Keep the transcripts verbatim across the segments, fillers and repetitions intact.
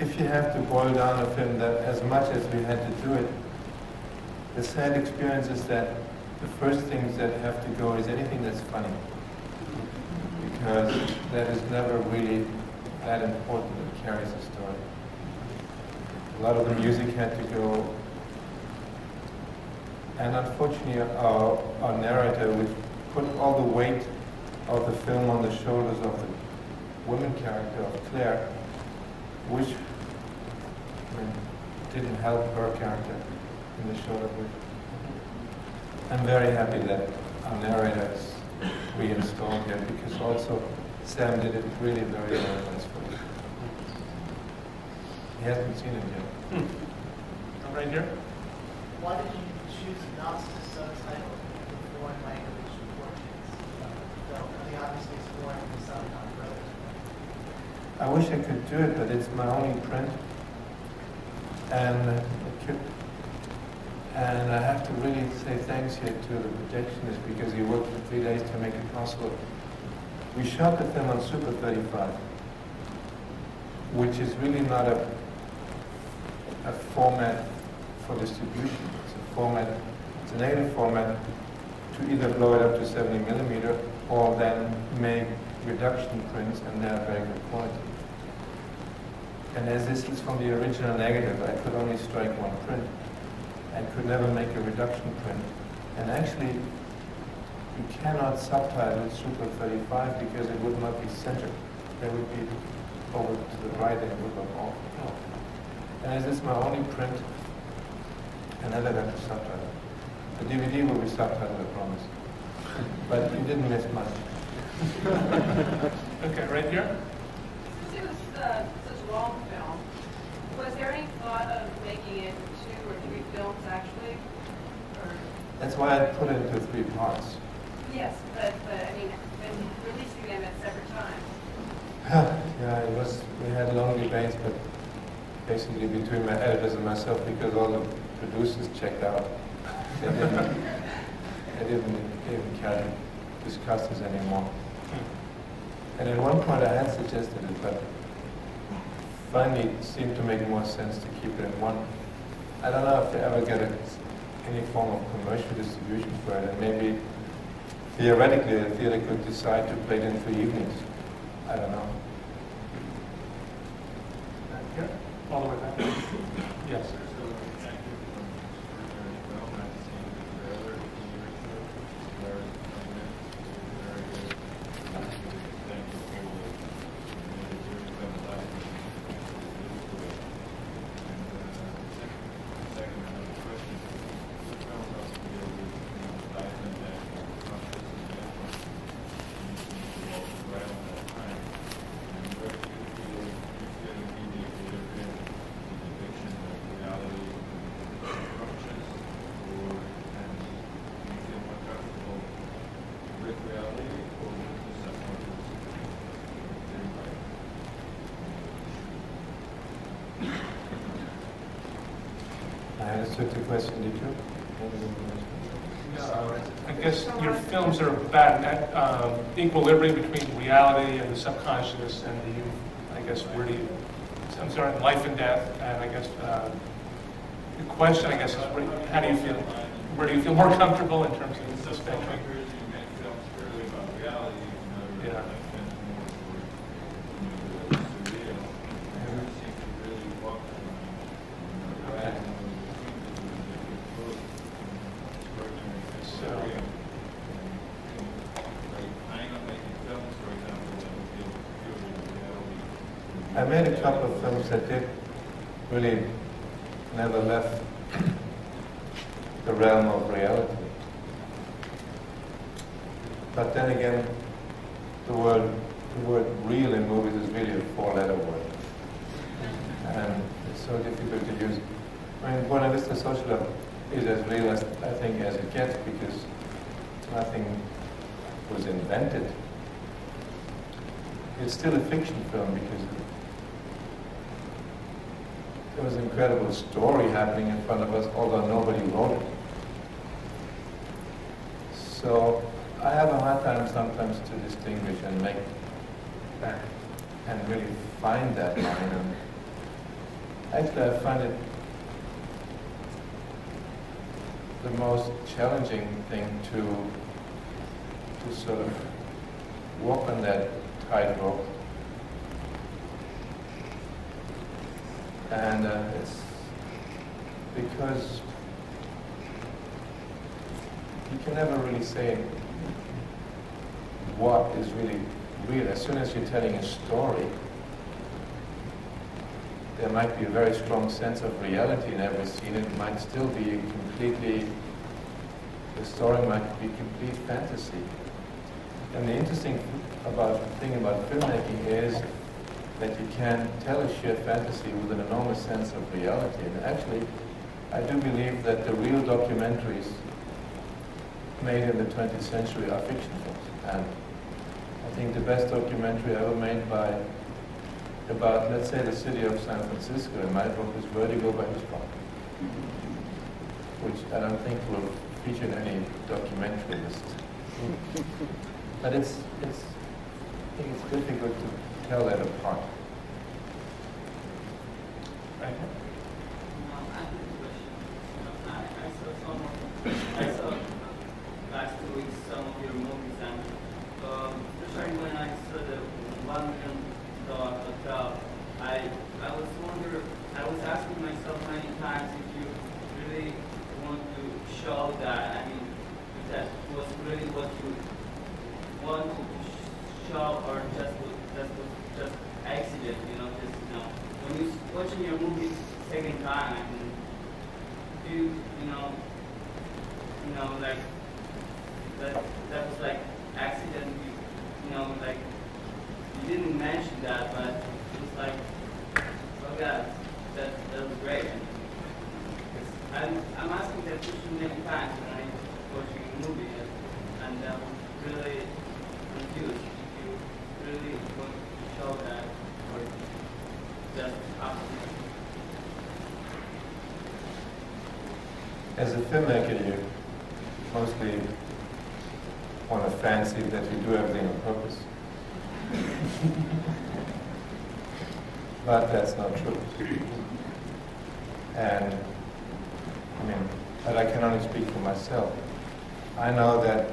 if you have to boil down a film that, as much as we had to do it, the sad experience is that the first things that have to go is anything that's funny, because that is never really that important. It carries a story. A lot of the music had to go, and unfortunately our, our narrator would put all the weight of the film on the shoulders of the woman character of Claire, which I mean, didn't help her character in the short of it. I'm very happy that our narrator is reinstalled here, because also Sam did it really very well in this film. He hasn't seen it yet. Hmm. I'm right here. Why did you choose not to subtitle the foreign language portions? They obviously exploring the Southern Brothers. I wish I could do it, but it's my only print, and it could. And I have to really say thanks here to the projectionist, because he worked for three days to make it possible. We shot the film on Super thirty-five, which is really not a, a format for distribution. It's a format, it's a negative format to either blow it up to seventy millimeter or then make reduction prints, and they are very good quality. And as this is from the original negative, I could only strike one print. And could never make a reduction print. And actually, you cannot subtitle Super thirty-five because it would not be centered. They would be over to the right and it would look awful. And as it's my only print, I never got to subtitle. The D V D will be subtitled, I promise. But you didn't miss much. Okay, right here. Since it was uh, such a long film, was there any thought of making it two or three films, actually? Or that's why I put it into three parts. Yes, but, but I mean, and releasing them at separate times. Yeah, it was, we had long debates, but basically between my editors and myself, because all the producers checked out. They didn't, they didn't even care to discuss this anymore. And at one point I had suggested it, but finally it seemed to make more sense to keep it in one. I don't know if they ever get any form of commercial distribution for it, and maybe theoretically the theater could decide to play it in three evenings. I don't know. Here? All the way back. Yes. The question, did you? No. I guess your films are about that um, equilibrium between reality and the subconscious, and the, I guess, where do you, I'm sorry, life and death, and I guess uh, the question, I guess, is where, how do you feel, where do you feel more comfortable in terms of the spectrum? Yeah. I made a couple of films that did really never left the realm of reality. But then again, the word, the word real in movies is really a four-letter word. And it's so difficult to use. I mean, Buena Vista Social is as real as, I think, as it gets, because nothing was invented. It's still a fiction film because there was an incredible story happening in front of us, although nobody wrote it. So I have a hard time sometimes to distinguish and make that, and really find that line and Actually, I find it the most challenging thing to to sort of walk on that tightrope, and uh, it's because you can never really say what is really real. As soon as you're telling a story, there might be a very strong sense of reality in every scene. It might still be completely, the story might be complete fantasy. And the interesting about thing about filmmaking is that you can tell a sheer fantasy with an enormous sense of reality. And actually, I do believe that the real documentaries made in the twentieth century are fiction films. And I think the best documentary ever made by about, let's say, the city of San Francisco, in my book, is Vertigo by Hitchcock, which I don't think will feature in any documentary list. But it's, it's, I think it's difficult to tell that apart. Right? As a filmmaker, you mostly want to fancy that you do everything on purpose. But that's not true. And, I mean, but I can only speak for myself. I know that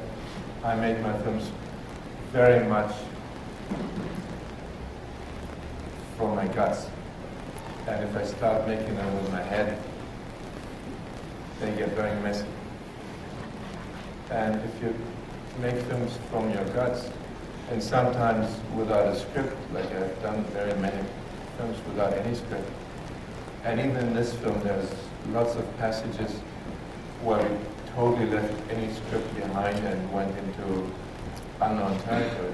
I made my films very much from my guts. And if I start making them with my head, they get very messy. And if you make films from your guts, and sometimes without a script, like I've done very many films without any script, and even in this film there's lots of passages where we totally left any script behind and went into unknown territory.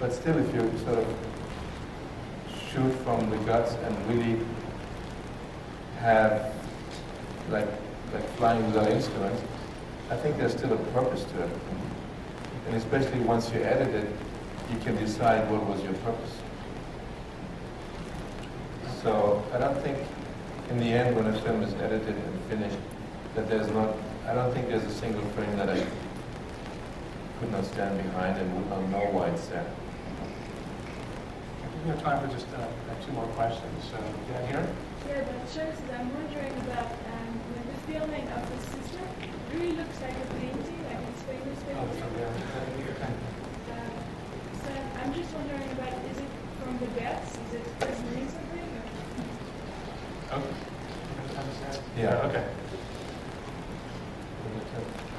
But still, if you sort of shoot from the guts and really have Like, like flying without instruments, I think there's still a purpose to it. And especially once you edit it, you can decide what was your purpose. So I don't think in the end when a film is edited and finished, that there's not, I don't think there's a single frame that I could not stand behind and would not know why it's there. I think we have time for just uh, two more questions. Uh, down here? Yeah, that shows that I'm wondering about filming of his sister. It really looks like a painting, like it's famous painting. Uh, so I'm just wondering about, is it from the beds? Is it resonating something? Okay. Yeah, okay.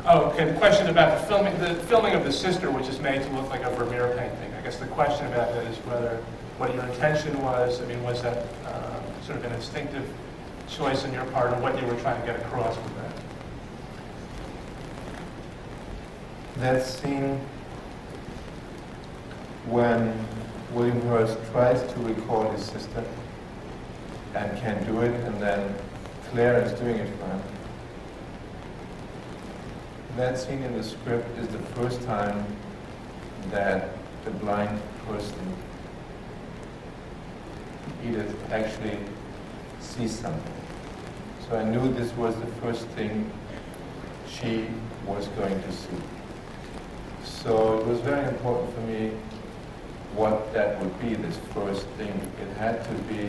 Oh, okay, the question about the filming, the filming of the sister, which is made to look like a Vermeer painting. I guess the question about that is whether, what your intention was, I mean, was that uh, sort of an instinctive choice on your part, of what you were trying to get across with that? That scene when William Hurst tries to recall his sister and can't do it, and then Claire is doing it for him. That scene in the script is the first time that the blind person, Edith, actually sees something. So I knew this was the first thing she was going to see. So it was very important for me what that would be, this first thing. It had to be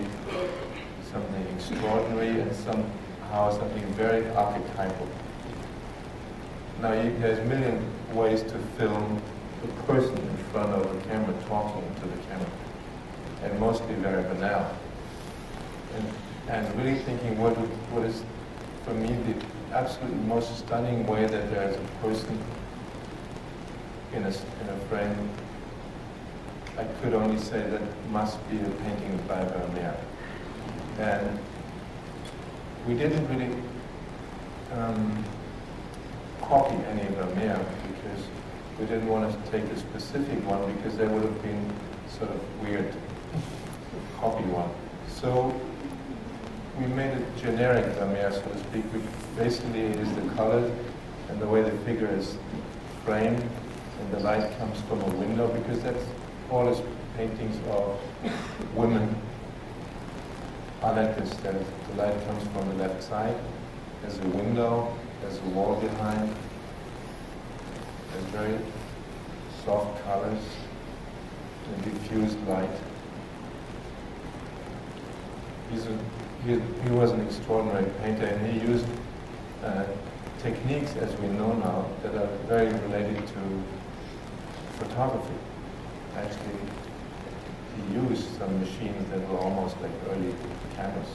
something extraordinary and somehow something very archetypal. Now, you, there's a million ways to film a person in front of the camera talking to the camera, and mostly very banal. And, and really thinking what, what is, for me, the absolute most stunning way that there is a person in a, in a frame, I could only say that must be a painting by Vermeer. And we didn't really um, copy any of Vermeer because we didn't want to take a specific one because they would have been sort of weird to copy one. So we made a generic Vermeer, so to speak, which basically is the color and the way the figure is framed and the light comes from a window, because that's all his paintings of women are like this, that the light comes from the left side, there's a window, there's a wall behind, there's very soft colors and diffused light. He's a, he, he was an extraordinary painter, and he used uh, techniques, as we know now, that are very related to photography. Actually, he used some machines that were almost like early cameras.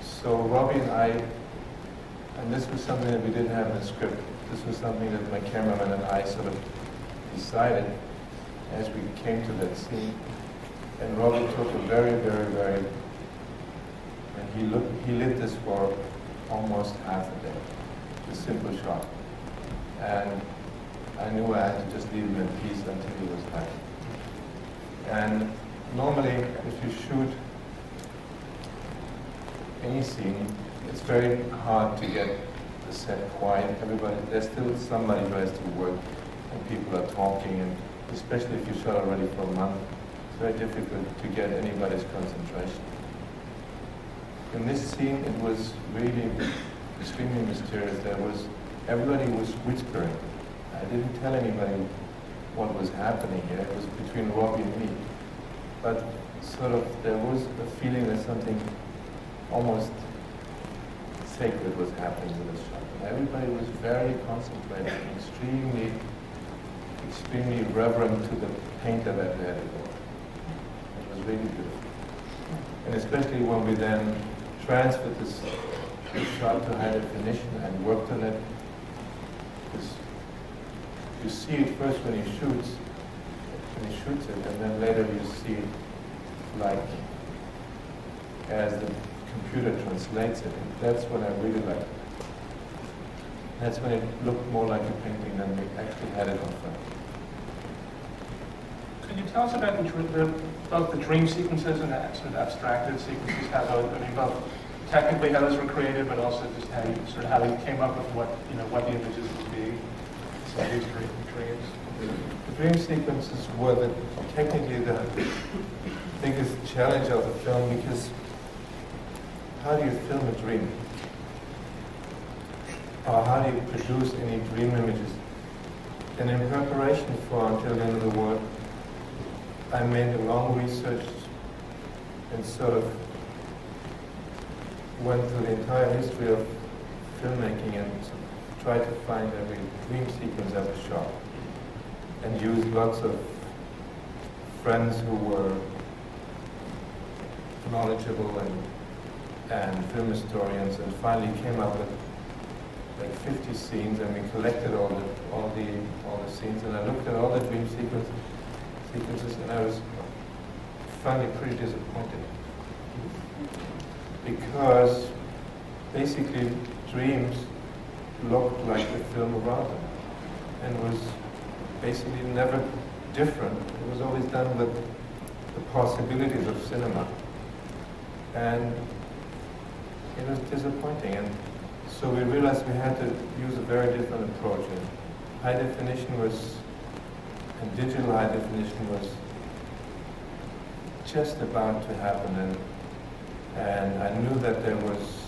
So Robbie and I, and this was something that we didn't have in the script, this was something that my cameraman and I sort of decided as we came to that scene. And Robbie took a very, very, very, and he looked, he lit this for almost half a day, a simple shot. And I knew I had to just leave him in peace until he was back. And normally, if you shoot any scene, it's very hard to get the set quiet. Everybody, there's still somebody who has to work, and people are talking, and especially if you shot already for a month, it's very difficult to get anybody's concentration. In this scene, it was really extremely mysterious. There was, everybody was whispering. I didn't tell anybody what was happening here. It was between Robbie and me. But sort of there was a feeling that something almost sacred was happening in this shop. And everybody was very concentrated, extremely, extremely reverent to the painter that we had to go. It was really beautiful. And especially when we then transferred this shot to high definition and worked on it, this, you see it first when he shoots, when he shoots it, and then later you see it like as the computer translates it. And that's when I really like it. That's when it looked more like a painting than we actually had it on film. Could you tell us about the, both the dream sequences and the sort of abstracted sequences? How those, I mean, both technically how those were created, but also just how you sort of how you came up with what you know what the images would be. Dreams. The dream sequences were the, technically the biggest challenge of the film, because how do you film a dream? Or how do you produce any dream images? And in preparation for Until the End of the World, I made a long research and sort of went through the entire history of filmmaking and tried to find every dream sequence ever shot, and used lots of friends who were knowledgeable and, and film historians, and finally came up with like fifty scenes, and we collected all the, all the, all the scenes, and I looked at all the dream sequence, sequences, and I was finally pretty disappointed. Because basically dreams looked like the film around them, and was basically never different. It was always done with the possibilities of cinema. And it was disappointing, and so we realized we had to use a very different approach. And high definition was, and digital high definition was just about to happen, and, and I knew that there was